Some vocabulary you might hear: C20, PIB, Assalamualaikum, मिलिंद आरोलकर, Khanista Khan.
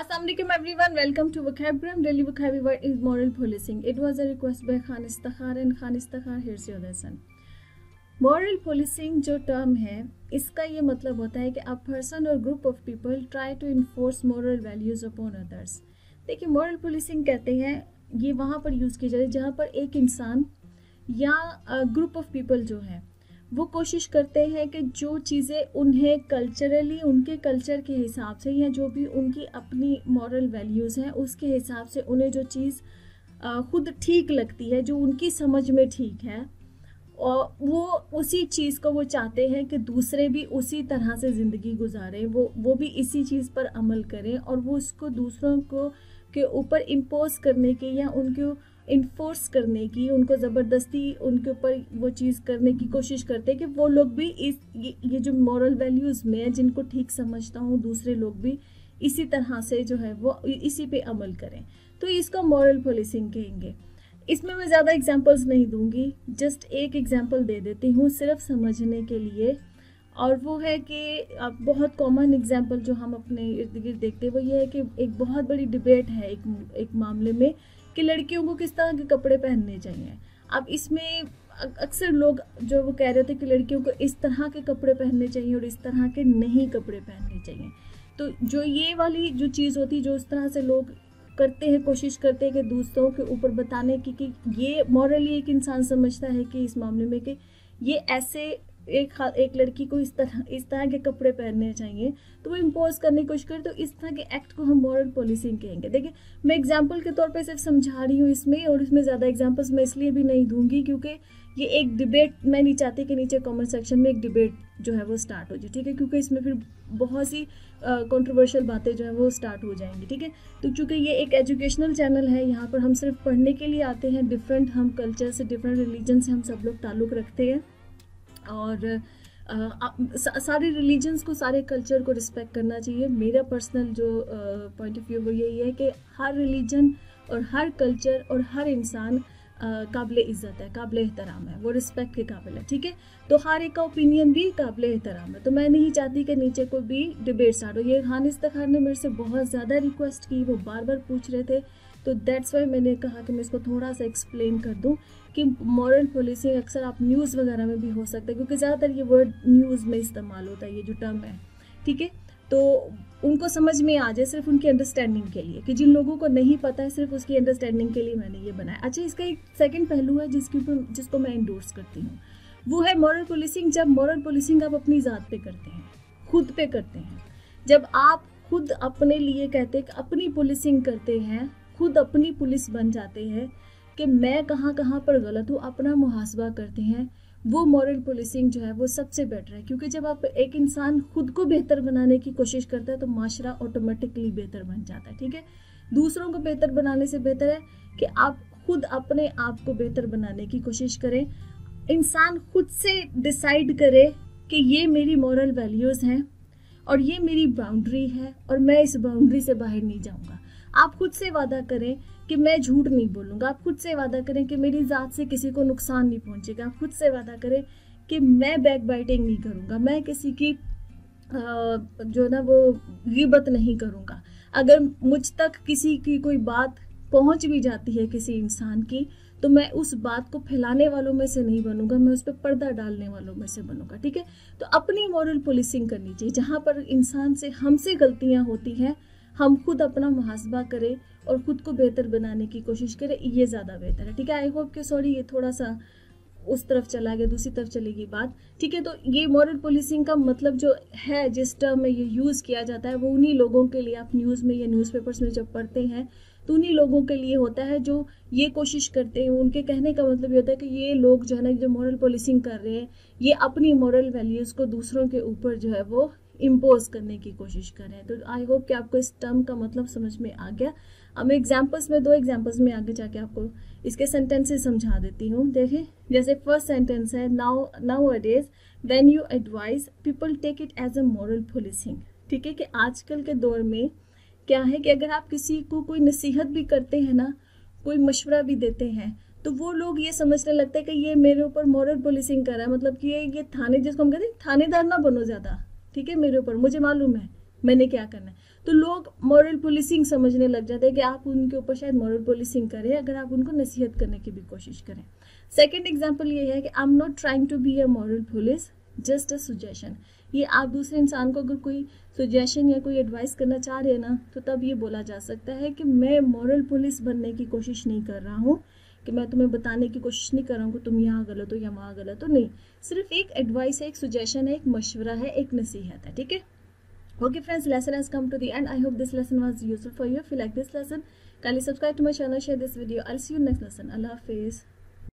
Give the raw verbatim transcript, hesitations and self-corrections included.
Assalamualaikum everyone, welcome to vocabulary. Daily vocabulary is moral policing. It was a request by Khanista Khan and Khanista Khan here's your lesson. moral policing जो term है इसका ये मतलब होता है कि a person or group of people try to enforce moral values upon others. देखिए moral policing कहते हैं ये वहाँ पर यूज़ की जाती है जहाँ पर एक इंसान या ग्रुप ऑफ पीपल जो है वो कोशिश करते हैं कि जो चीज़ें उन्हें कल्चरली उनके कल्चर के हिसाब से या जो भी उनकी अपनी मॉरल वैल्यूज़ हैं उसके हिसाब से उन्हें जो चीज़ खुद ठीक लगती है जो उनकी समझ में ठीक है और वो उसी चीज़ को वो चाहते हैं कि दूसरे भी उसी तरह से ज़िंदगी गुजारें, वो वो भी इसी चीज़ पर अमल करें और वो उसको दूसरों को के ऊपर इम्पोज करने की या उनको इन्फोर्स करने की, उनको ज़बरदस्ती उनके ऊपर वो चीज़ करने की कोशिश करते हैं कि वो लोग भी इस ये, ये जो मॉरल वैल्यूज़ में जिनको ठीक समझता हूँ दूसरे लोग भी इसी तरह से जो है वो इसी पे अमल करें, तो इसको मॉरल पोलिसिंग कहेंगे। इसमें मैं ज़्यादा एग्जांपल्स नहीं दूंगी, जस्ट एक एग्जांपल दे देती हूँ सिर्फ समझने के लिए, और वो है कि अब बहुत कॉमन एग्जांपल जो हम अपने इर्द गिर्द देखते हैं वो ये है कि एक बहुत बड़ी डिबेट है एक एक मामले में कि लड़कियों को किस तरह के कपड़े पहनने चाहिए। अब इसमें अक्सर लोग जो वो कह रहे थे कि लड़कियों को इस तरह के कपड़े पहनने चाहिए और इस तरह के नहीं कपड़े पहनने चाहिए, तो जो ये वाली जो चीज़ होती है जो इस तरह से लोग करते हैं कोशिश करते हैं कि दूसरों के ऊपर बताने की कि ये मॉरली एक इंसान समझता है कि इस मामले में कि ये ऐसे एक एक लड़की को इस तरह इस तरह के कपड़े पहनने चाहिए तो वो इम्पोज करने की कोशिश करे, तो इस तरह के एक्ट को हम मॉरल पॉलिसिंग कहेंगे। देखिए मैं एग्जांपल के तौर पे सिर्फ समझा रही हूँ इसमें, और इसमें ज़्यादा एग्जांपल्स मैं इसलिए भी नहीं दूंगी क्योंकि ये एक डिबेट मैं नहीं चाहती कि नीचे कमेंट सेक्शन में एक डिबेट जो है वो स्टार्ट हो जाए, ठीक है, क्योंकि इसमें फिर बहुत सी कंट्रोवर्शियल बातें जो है वो स्टार्ट हो जाएंगी, ठीक है। तो चूँकि ये एक एजुकेशनल चैनल है यहाँ पर हम सिर्फ पढ़ने के लिए आते हैं, डिफरेंट हम कल्चर से डिफरेंट रिलीजन से हम सब लोग ताल्लुक़ रखते हैं और आ, आ, सारे रिलीजन्स को सारे कल्चर को रिस्पेक्ट करना चाहिए। मेरा पर्सनल जो पॉइंट ऑफ व्यू वो यही है कि हर रिलीजन और हर कल्चर और हर इंसान काबिल इज़्ज़त है, काबिल एहतराम है, वो रिस्पेक्ट के काबिल है, ठीक है। तो हर एक का ओपिनियन भी काबिल एहतराम है, तो मैं नहीं चाहती कि नीचे कोई भी डिबेट स्टार्ट हो। ये खानिस्ता खान ने मेरे से बहुत ज़्यादा रिक्वेस्ट की, वो बार बार पूछ रहे थे, तो दैट्स वाई मैंने कहा कि मैं इसको थोड़ा सा एक्सप्लेन कर दूं कि मॉरल पॉलिसिंग अक्सर आप न्यूज़ वगैरह में भी हो सकता है क्योंकि ज़्यादातर ये वर्ड न्यूज़ में इस्तेमाल होता है ये जो टर्म है, ठीक है। तो उनको समझ में आ जाए सिर्फ उनकी अंडरस्टैंडिंग के लिए, कि जिन लोगों को नहीं पता है सिर्फ उसकी अंडरस्टैंडिंग के लिए मैंने ये बनाया। अच्छा, इसका एक सेकेंड पहलू है जिसके ऊपर जिसको मैं इंडोर्स करती हूँ, वो है मॉरल पॉलिसिंग जब मॉरल पॉलिसिंग आप अपनी ज़ात पे करते हैं, खुद पे करते हैं, जब आप खुद अपने लिए कहते हैं अपनी पॉलिसिंग करते हैं, खुद अपनी पुलिस बन जाते हैं कि मैं कहाँ कहाँ पर गलत हूँ, अपना मुहासबा करते हैं, वो मॉरल पॉलिसिंग जो है वो सबसे बेटर है। क्योंकि जब आप एक इंसान खुद को बेहतर बनाने की कोशिश करता है तो माशरा ऑटोमेटिकली बेहतर बन जाता है, ठीक है। दूसरों को बेहतर बनाने से बेहतर है कि आप खुद अपने आप को बेहतर बनाने की कोशिश करें, इंसान खुद से डिसाइड करे कि ये मेरी मॉरल वैल्यूज़ हैं और ये मेरी बाउंड्री है और मैं इस बाउंड्री से बाहर नहीं जाऊँगा। आप खुद से वादा करें कि मैं झूठ नहीं बोलूँगा, आप खुद से वादा करें कि मेरी ज़ात से किसी को नुकसान नहीं पहुँचेगा, आप खुद से वादा करें कि मैं बैक बाइटिंग नहीं करूँगा, मैं किसी की जो ना वो गिबत नहीं करूँगा। अगर मुझ तक किसी की कोई बात पहुँच भी जाती है किसी इंसान की तो मैं उस बात को फैलाने वालों में से नहीं बनूंगा, मैं उस पर पर्दा डालने वालों में से बनूंगा, ठीक है। तो अपनी मॉरल पॉलिसिंग करनी चाहिए, जहाँ पर इंसान से हमसे गलतियाँ होती हैं हम खुद अपना मुहासबा करें और ख़ुद को बेहतर बनाने की कोशिश करें, ये ज़्यादा बेहतर है, ठीक है। आई होप कि सॉरी ये थोड़ा सा उस तरफ चला गया, दूसरी तरफ चली गई बात, ठीक है। तो ये मॉरल पॉलिसिंग का मतलब जो है जिस टर्म में ये यूज़ किया जाता है वो उन्हीं लोगों के लिए, आप न्यूज़ में या न्यूज़पेपर्स में जब पढ़ते हैं तो उन्हीं लोगों के लिए होता है जो ये कोशिश करते हैं। उनके कहने का मतलब ये होता है कि ये लोग जो है ना जो मॉरल पॉलिसिंग कर रहे हैं ये अपनी मॉरल वैल्यूज़ को दूसरों के ऊपर जो है वो इम्पोज करने की कोशिश करें। तो आई होप कि आपको इस टर्म का मतलब समझ में आ गया। अब मैं एग्जाम्पल्स में दो एग्जाम्पल्स में आगे जाके आपको इसके सेंटेंसेस समझा देती हूँ। देखें, जैसे फर्स्ट सेंटेंस है now nowadays when you advise people take it as a moral policing, ठीक है, कि आजकल के दौर में क्या है कि अगर आप किसी को कोई नसीहत भी करते हैं ना, कोई मशवरा भी देते हैं, तो वो लोग ये समझने लगते हैं कि ये मेरे ऊपर मॉरल पॉलिसिंग कर रहा है, मतलब कि ये ये थाने जिसको हम कहते हैं थानेदार ना बनो ज़्यादा, ठीक है, मेरे ऊपर मुझे मालूम है मैंने क्या करना है। तो लोग मॉरल पोलिसिंग समझने लग जाते हैं कि आप उनके ऊपर शायद मॉरल पोलिसिंग करें अगर आप उनको नसीहत करने की भी कोशिश करें। सेकेंड एग्जाम्पल ये है कि I am not trying to be a moral police, just a suggestion. ये आप दूसरे इंसान को अगर कोई सुजेशन या कोई एडवाइस करना चाह रहे हैं ना, तो तब ये बोला जा सकता है कि मैं मॉरल पुलिस बनने की कोशिश नहीं कर रहा हूँ, कि मैं तुम्हें बताने की कोशिश नहीं कर रहा हूँ कि तुम यहाँ गलत हो या वहाँ गलत हो। नहीं, सिर्फ एक एडवाइस है, एक सुजेशन है, एक मशवरा है, एक नसीहत है। ठीक है, okay friends, lesson has come to the end. I hope this lesson was useful for you. If you like this lesson, kindly subscribe to my channel, share this video. I'll see you next lesson. Allah Hafiz.